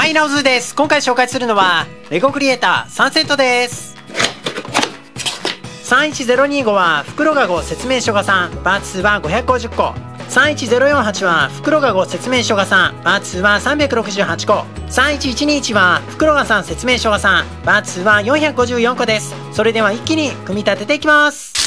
はい、ナオズーです。今回紹介するのはレゴクリエイター3セットです。31025は袋が5、説明書が3、バーツは550個。31048は袋が5、説明書が3、バーツは368個。31121は袋が3、説明書が3、バーツは454個です。それでは一気に組み立てていきます。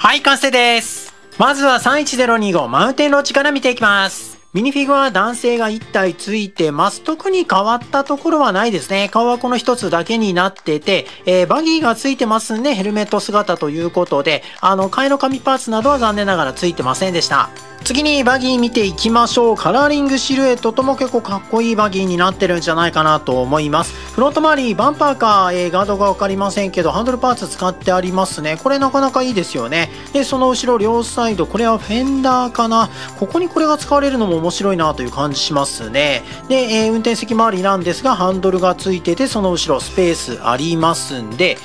はい、完成です。まずは31025マウンテンロッジから見ていきます。ミニフィグは男性が1体ついてます。特に変わったところはないですね。顔はこの1つだけになってて、バギーがついてますんで、ヘルメット姿ということで、替えの紙パーツなどは残念ながらついてませんでした。次にバギー見ていきましょう。カラーリングシルエットとも結構かっこいいバギーになってるんじゃないかなと思います。フロント周り、バンパーか、ガードがわかりませんけど、ハンドルパーツ使ってありますね。これなかなかいいですよね。で、その後ろ両サイド、これはフェンダーかな。ここにこれが使われるのも面白いなという感じしますね。で、運転席周りなんですが、ハンドルがついてて、その後ろスペースありますんで、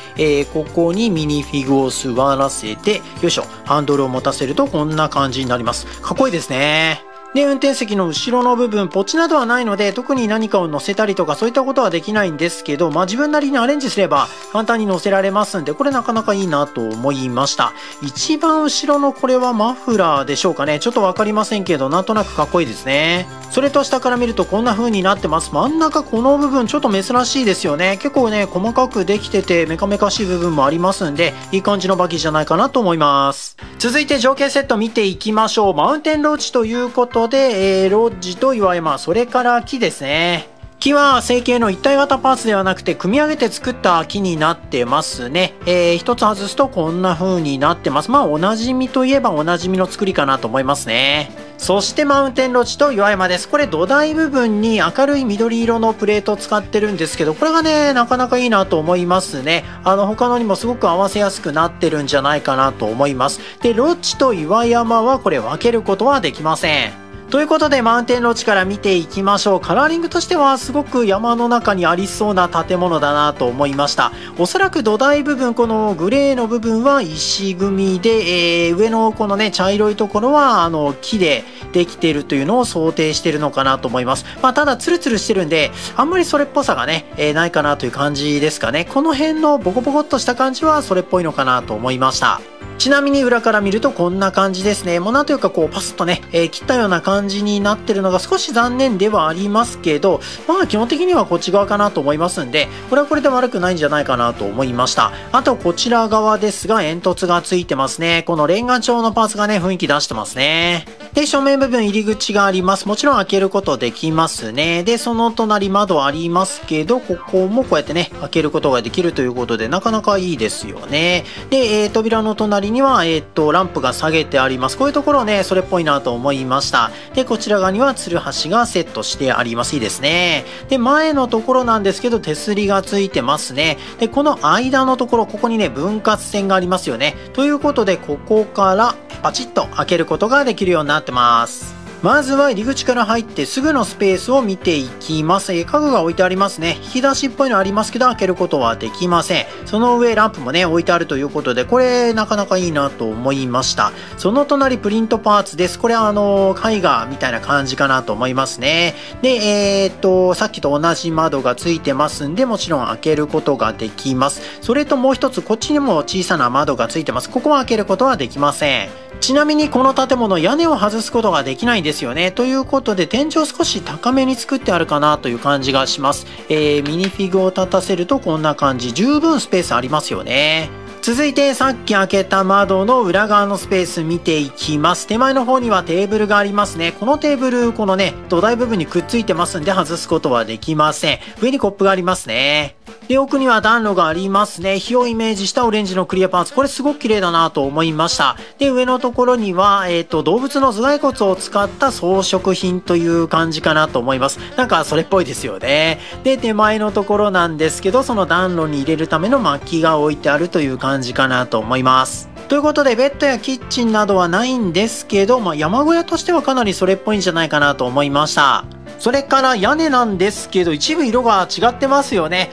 ここにミニフィグを座らせて、よいしょ、ハンドルを持たせるとこんな感じになります。かっこいいですね。で、運転席の後ろの部分、ポッチなどはないので、特に何かを乗せたりとかそういったことはできないんですけど、まあ自分なりにアレンジすれば簡単に乗せられますんで、これなかなかいいなと思いました。一番後ろのこれはマフラーでしょうかね。ちょっとわかりませんけど、なんとなくかっこいいですね。それと下から見るとこんな風になってます。真ん中この部分ちょっと珍しいですよね。結構ね、細かくできててメカメカしい部分もありますんで、いい感じのバギーじゃないかなと思います。続いて条件セット見ていきましょう。マウンテンロッジということで、ロッジと岩山、それから木ですね。木は成形の一体型パーツではなくて組み上げて作った木になってますね。一つ外すとこんな風になってます。まあおなじみといえばおなじみの作りかなと思いますね。そしてマウンテンロッジと岩山です。これ土台部分に明るい緑色のプレートを使ってるんですけど、これがね、なかなかいいなと思いますね。他のにもすごく合わせやすくなってるんじゃないかなと思います。で、ロッジと岩山はこれ分けることはできません。ということで、マウンテンロッジから見ていきましょう。カラーリングとしてはすごく山の中にありそうな建物だなと思いました。おそらく土台部分、このグレーの部分は石組みで、上のこのね、茶色いところは木でできているというのを想定しているのかなと思います。まあ、ただツルツルしてるんで、あんまりそれっぽさがね、ないかなという感じですかね。この辺のボコボコっとした感じはそれっぽいのかなと思いました。ちなみに裏から見るとこんな感じですね。もうなんというかこうパスッとね、切ったような感じになってるのが少し残念ではありますけど、まあ基本的にはこっち側かなと思いますんで、これはこれで悪くないんじゃないかなと思いました。あとこちら側ですが煙突がついてますね。このレンガ調のパーツがね、雰囲気出してますね。で、正面部分入り口があります。もちろん開けることできますね。で、その隣窓ありますけど、ここもこうやってね、開けることができるということで、なかなかいいですよね。で、扉の隣には、ランプが下げてあります。こういうところね、それっぽいなと思いました。で、こちら側には、つるはしがセットしてあります。いいですね。で、前のところなんですけど、手すりがついてますね。で、この間のところ、ここにね、分割線がありますよね。ということで、ここから、パチッと開けることができるようになってます。まずは入り口から入ってすぐのスペースを見ていきます。家具が置いてありますね。引き出しっぽいのありますけど開けることはできません。その上ランプもね置いてあるということで、これなかなかいいなと思いました。その隣プリントパーツです。これ絵画みたいな感じかなと思いますね。で、さっきと同じ窓がついてますんで、もちろん開けることができます。それともう一つこっちにも小さな窓がついてます。ここは開けることはできません。ちなみにこの建物屋根を外すことができないんですよね。ということで天井少し高めに作ってあるかなという感じがします。ミニフィグを立たせるとこんな感じ。十分スペースありますよね。続いてさっき開けた窓の裏側のスペース見ていきます。手前の方にはテーブルがありますね。このテーブル、このね、土台部分にくっついてますんで外すことはできません。上にコップがありますね。で、奥には暖炉がありますね。火をイメージしたオレンジのクリアパーツ。これすごく綺麗だなと思いました。で、上のところには、動物の頭蓋骨を使った装飾品という感じかなと思います。なんかそれっぽいですよね。で、手前のところなんですけど、その暖炉に入れるための薪が置いてあるという感じかなと思います。ということで、ベッドやキッチンなどはないんですけど、まあ、山小屋としてはかなりそれっぽいんじゃないかなと思いました。それから屋根なんですけど、一部色が違ってますよね。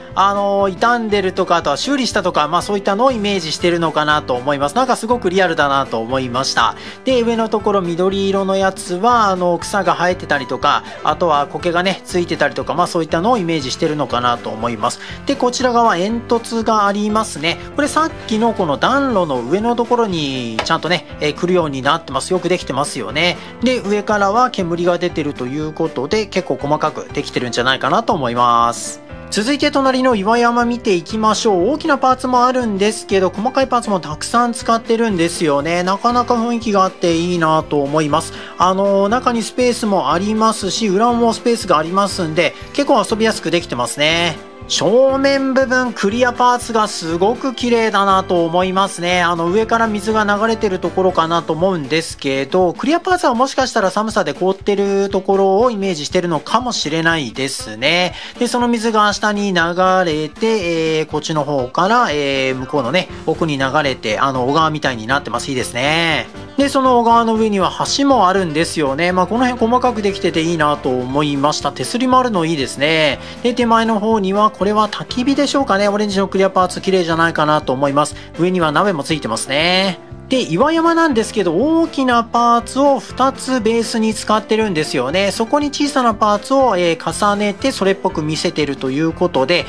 傷んでるとか、あとは修理したとか、まあそういったのをイメージしてるのかなと思います。なんかすごくリアルだなと思いました。で、上のところ緑色のやつは、草が生えてたりとか、あとは苔がね、ついてたりとか、まあそういったのをイメージしてるのかなと思います。で、こちら側煙突がありますね。これさっきのこの暖炉の上のところに、ちゃんとね、来るようになってます。よくできてますよね。で、上からは煙が出てるということで、結構細かくできてるんじゃないかなと思います。続いて隣の岩山見ていきましょう。大きなパーツもあるんですけど、細かいパーツもたくさん使ってるんですよね。なかなか雰囲気があっていいなと思います。中にスペースもありますし、裏もスペースがありますんで、結構遊びやすくできてますね。正面部分クリアパーツがすごく綺麗だなと思いますね。上から水が流れてるところかなと思うんですけど、クリアパーツはもしかしたら寒さで凍ってるところをイメージしてるのかもしれないですね。で、その水が下に流れて、こっちの方から、向こうのね、奥に流れて、小川みたいになってます。いいですね。で、その小川の上には橋もあるんですよね。まあ、この辺細かくできてていいなと思いました。手すりもあるのいいですね。で、手前の方にはこれは焚き火でしょうかね。オレンジのクリアパーツ綺麗じゃないかなと思います。上には鍋もついてますね。で、岩山なんですけど、大きなパーツを2つベースに使ってるんですよね。そこに小さなパーツを、重ねてそれっぽく見せてるということで、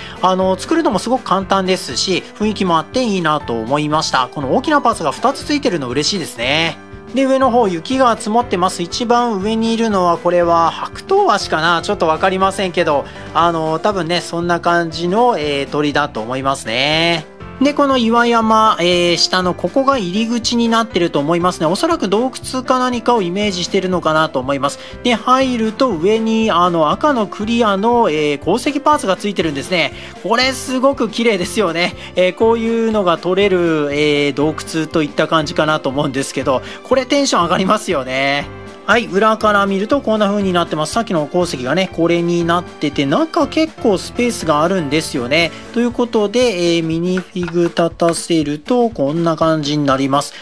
作るのもすごく簡単ですし、雰囲気もあっていいなと思いました。この大きなパーツが2つついてるの嬉しいですね。で、上の方雪が積もってます。一番上にいるのはこれは白桃鷲かな？ちょっとわかりませんけど、多分ね、そんな感じの、鳥だと思いますね。で、この岩山、下のここが入り口になってると思いますね。おそらく洞窟か何かをイメージしてるのかなと思います。で、入ると上に赤のクリアの、鉱石パーツがついてるんですね。これすごく綺麗ですよね。こういうのが取れる、洞窟といった感じかなと思うんですけど、これテンション上がりますよね。はい、裏から見るとこんな風になってます。さっきの鉱石がね、これになってて、中結構スペースがあるんですよね。ということで、ミニフィグ立たせるとこんな感じになります。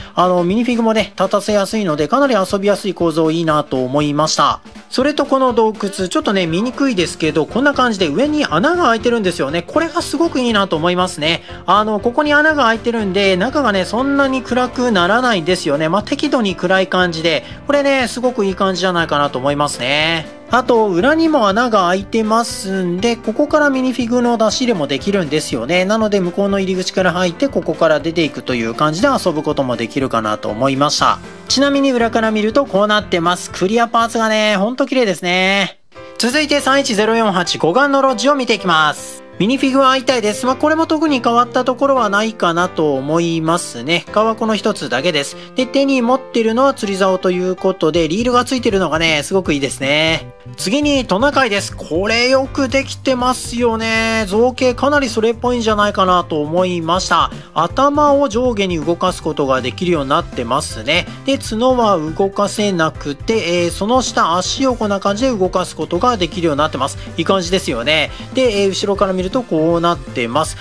ミニフィグもね、立たせやすいので、かなり遊びやすい構造いいなと思いました。それとこの洞窟、ちょっとね、見にくいですけど、こんな感じで上に穴が開いてるんですよね。これがすごくいいなと思いますね。ここに穴が開いてるんで、中がね、そんなに暗くならないんですよね。まあ、適度に暗い感じで、これね、すごくいい感じじゃないかなと思いますね。あと、裏にも穴が開いてますんで、ここからミニフィグの出し入れもできるんですよね。なので、向こうの入り口から入って、ここから出ていくという感じで遊ぶこともできるかなと思いました。ちなみに裏から見るとこうなってます。クリアパーツがね、ほんと綺麗ですね。続いて31048護岸のロッジを見ていきます。ミニフィグは相対です。まあ、これも特に変わったところはないかなと思いますね。皮はこの一つだけです。で、手に持ってるのは釣り竿ということで、リールがついてるのがね、すごくいいですね。次にトナカイです。これよくできてますよね。造形かなりそれっぽいんじゃないかなと思いました。頭を上下に動かすことができるようになってますね。で、角は動かせなくて、その下足をこんな感じで動かすことができるようになってます。いい感じですよね。で、後ろから見るとこうなってます。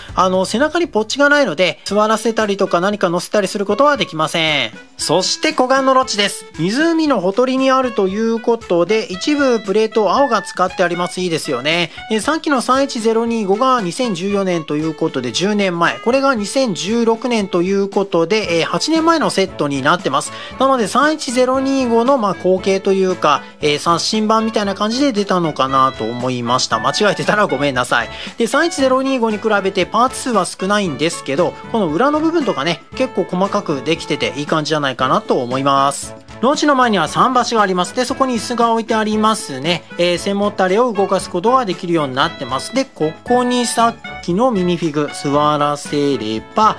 背中にポッチがないので、座らせたりとか何か乗せたりすることはできません。そして、湖岸のロッジです。湖のほとりにあるということで、一部プレート青が使ってあります。いいですよね。で、さっきの31025が2014年ということで、10年前。これが2016年ということで、8年前のセットになってます。なので、31025の、まあ、後継というか、刷新版みたいな感じで出たのかなと思いました。間違えてたらごめんなさい。で、31025に比べてパーツ数は少ないんですけど、この裏の部分とかね、結構細かくできてていい感じじゃないかなと思います。ロッジの前には桟橋があります。で、そこに椅子が置いてありますね。背もたれを動かすことができるようになってます。で、ここにさっきのミニフィグ座らせれば、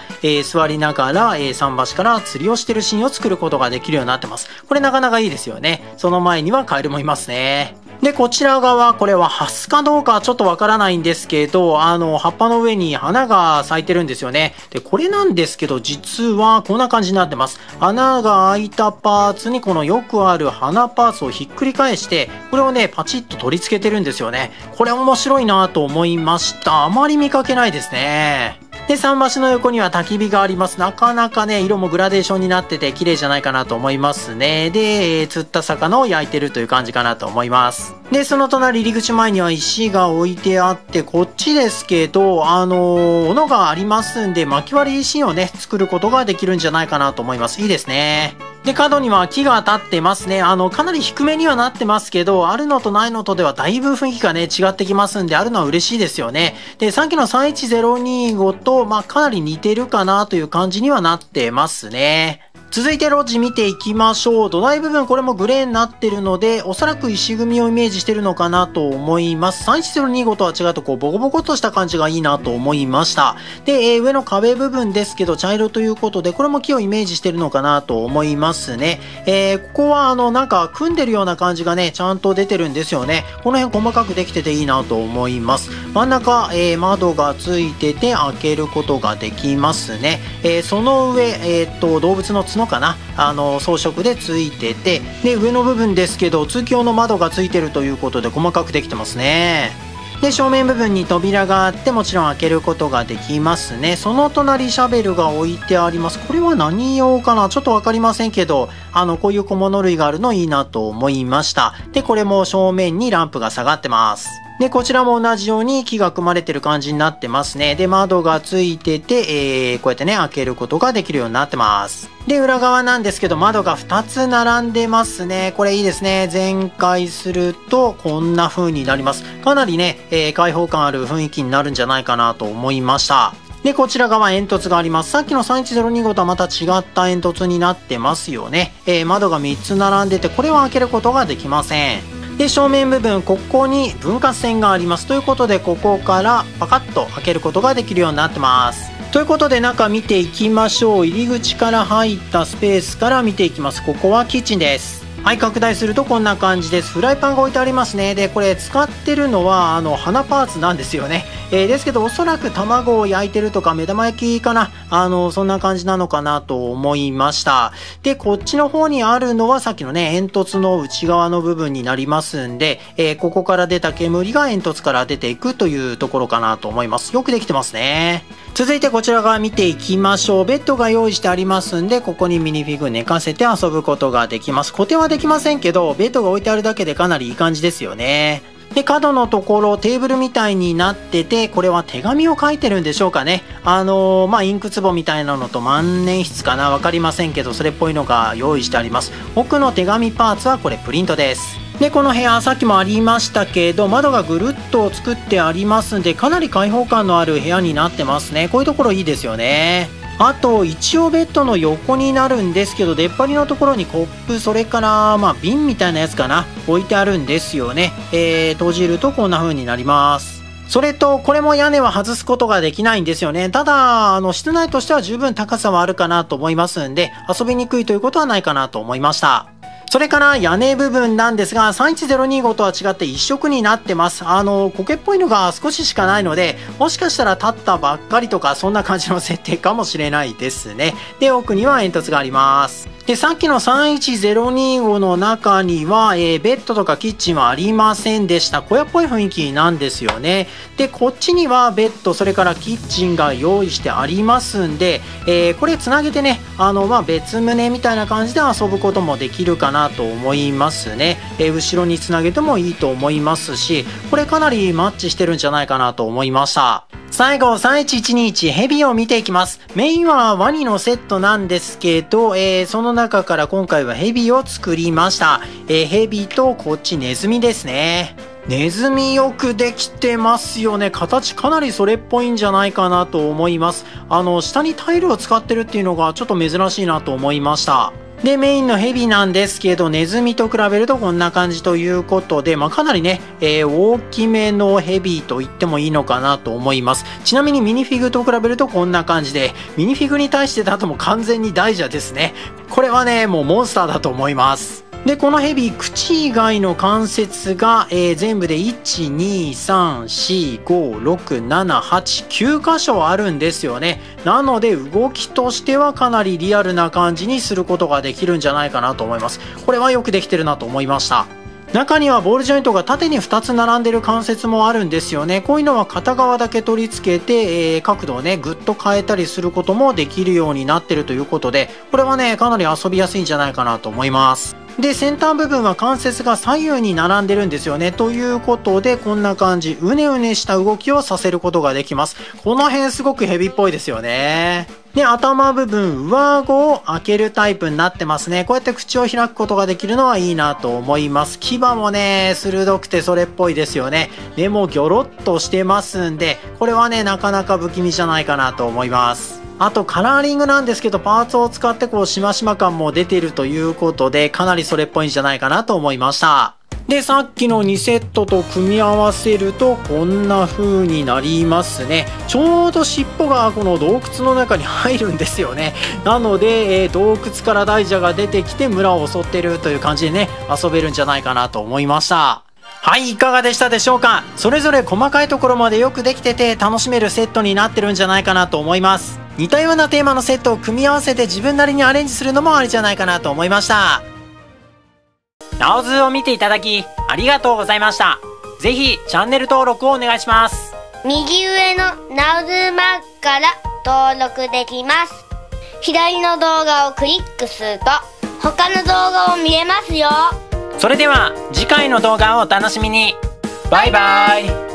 座りながら、桟橋から釣りをしてるシーンを作ることができるようになってます。これなかなかいいですよね。その前にはカエルもいますね。で、こちら側、これはハスかどうかちょっとわからないんですけど、葉っぱの上に花が咲いてるんですよね。で、これなんですけど、実はこんな感じになってます。穴が開いたパーツにこのよくある花パーツをひっくり返して、これをね、パチッと取り付けてるんですよね。これ面白いなと思いました。あまり見かけないですね。で、桟橋の横には焚き火があります。なかなかね、色もグラデーションになってて綺麗じゃないかなと思いますね。で、釣った魚を焼いてるという感じかなと思います。で、その隣入り口前には石が置いてあって、こっちですけど、斧がありますんで、薪割り石をね、作ることができるんじゃないかなと思います。いいですね。で、角には木が立ってますね。かなり低めにはなってますけど、あるのとないのとではだいぶ雰囲気がね、違ってきますんで、あるのは嬉しいですよね。で、さっきの31025と、まあ、かなり似てるかなという感じにはなってますね。続いて路地見ていきましょう。土台部分これもグレーになってるので、おそらく石組みをイメージしてるのかなと思います。31025とは違うとこうボコボコとした感じがいいなと思いました。で、上の壁部分ですけど茶色ということで、これも木をイメージしてるのかなと思いますね。ここはなんか組んでるような感じがね、ちゃんと出てるんですよね。この辺細かくできてていいなと思います。真ん中、窓がついてて開けることができますね。その上、動物の角かな、装飾でついてて、で、上の部分ですけど通気用の窓がついてるということで細かくできてますね。で、正面部分に扉があって、もちろん開けることができますね。その隣、シャベルが置いてあります。これは何用かな？ちょっとわかりませんけど、こういう小物類があるのいいなと思いました。で、これも正面にランプが下がってます。で、こちらも同じように木が組まれてる感じになってますね。で、窓がついてて、こうやってね、開けることができるようになってます。で、裏側なんですけど、窓が2つ並んでますね。これいいですね。全開すると、こんな風になります。かなりね、開放感ある雰囲気になるんじゃないかなと思いました。で、こちら側煙突があります。さっきの31025とはまた違った煙突になってますよね。窓が3つ並んでて、これは開けることができません。で、正面部分、ここに分割線があります。ということで、ここからパカッと開けることができるようになってます。ということで、中見ていきましょう。入り口から入ったスペースから見ていきます。ここはキッチンです。はい、拡大するとこんな感じです。フライパンが置いてありますね。で、これ使ってるのは、花パーツなんですよね。ですけど、おそらく卵を焼いてるとか、目玉焼きかな。そんな感じなのかなと思いました。で、こっちの方にあるのは、さっきのね、煙突の内側の部分になりますんで、ここから出た煙が煙突から出ていくというところかなと思います。よくできてますね。続いてこちら側見ていきましょう。ベッドが用意してありますんで、ここにミニフィグ寝かせて遊ぶことができます。固定はできませんけど、ベッドが置いてあるだけでかなりいい感じですよね。で、角のところテーブルみたいになってて、これは手紙を書いてるんでしょうかね。インク壺みたいなのと万年筆かな、わかりませんけど、それっぽいのが用意してあります。奥の手紙パーツはこれプリントです。で、この部屋、さっきもありましたけど、窓がぐるっと作ってありますんで、かなり開放感のある部屋になってますね。こういうところいいですよね。あと、一応ベッドの横になるんですけど、出っ張りのところにコップ、それから、瓶みたいなやつかな、置いてあるんですよね。閉じるとこんな風になります。それと、これも屋根は外すことができないんですよね。ただ、室内としては十分高さはあるかなと思いますんで、遊びにくいということはないかなと思いました。それから屋根部分なんですが、31025とは違って一色になってます。苔っぽいのが少ししかないので、もしかしたら立ったばっかりとか、そんな感じの設定かもしれないですね。で、奥には煙突があります。で、さっきの31025の中には、ベッドとかキッチンはありませんでした。小屋っぽい雰囲気なんですよね。で、こっちにはベッド、それからキッチンが用意してありますんで、これつなげてね、別棟みたいな感じで遊ぶこともできるかなと思いますね。後ろにつなげてもいいと思いますし、これかなりマッチしてるんじゃないかなと思いました。最後、31121ヘビを見ていきます。メインはワニのセットなんですけど、その中から今回はヘビを作りました。ヘビとこっちネズミですね。ネズミよくできてますよね。形かなりそれっぽいんじゃないかなと思います。下にタイルを使ってるっていうのがちょっと珍しいなと思いました。で、メインのヘビなんですけど、ネズミと比べるとこんな感じということで、かなりね、大きめのヘビと言ってもいいのかなと思います。ちなみにミニフィグと比べるとこんな感じで、ミニフィグに対してだともう完全に大蛇ですね。これはね、もうモンスターだと思います。で、このヘビ、口以外の関節が、全部で1、2、3、4、5、6、7、8、9箇所あるんですよね。なので、動きとしてはかなりリアルな感じにすることができるんじゃないかなと思います。これはよくできてるなと思いました。中にはボールジョイントが縦に2つ並んでる関節もあるんですよね。こういうのは片側だけ取り付けて、角度をね、ぐっと変えたりすることもできるようになってるということで、これはね、かなり遊びやすいんじゃないかなと思います。で、先端部分は関節が左右に並んでるんですよね。ということで、こんな感じ、うねうねした動きをさせることができます。この辺すごくヘビっぽいですよね。で、頭部分、上顎を開けるタイプになってますね。こうやって口を開くことができるのはいいなと思います。牙もね、鋭くてそれっぽいですよね。目もギョロッとしてますんで、これはね、なかなか不気味じゃないかなと思います。あとカラーリングなんですけど、パーツを使ってこうしましま感も出てるということで、かなりそれっぽいんじゃないかなと思いました。で、さっきの2セットと組み合わせるとこんな風になりますね。ちょうど尻尾がこの洞窟の中に入るんですよね。なので、洞窟から大蛇が出てきて村を襲ってるという感じでね、遊べるんじゃないかなと思いました。はい、いかがでしたでしょうか。それぞれ細かいところまでよくできてて楽しめるセットになってるんじゃないかなと思います。似たようなテーマのセットを組み合わせて自分なりにアレンジするのもありじゃないかなと思いました。なおずーを見ていただきありがとうございました。ぜひチャンネル登録をお願いします。右上のなおずーマークから登録できます。左の動画をクリックすると他の動画も見れますよ。それでは次回の動画をお楽しみに。バイバイ。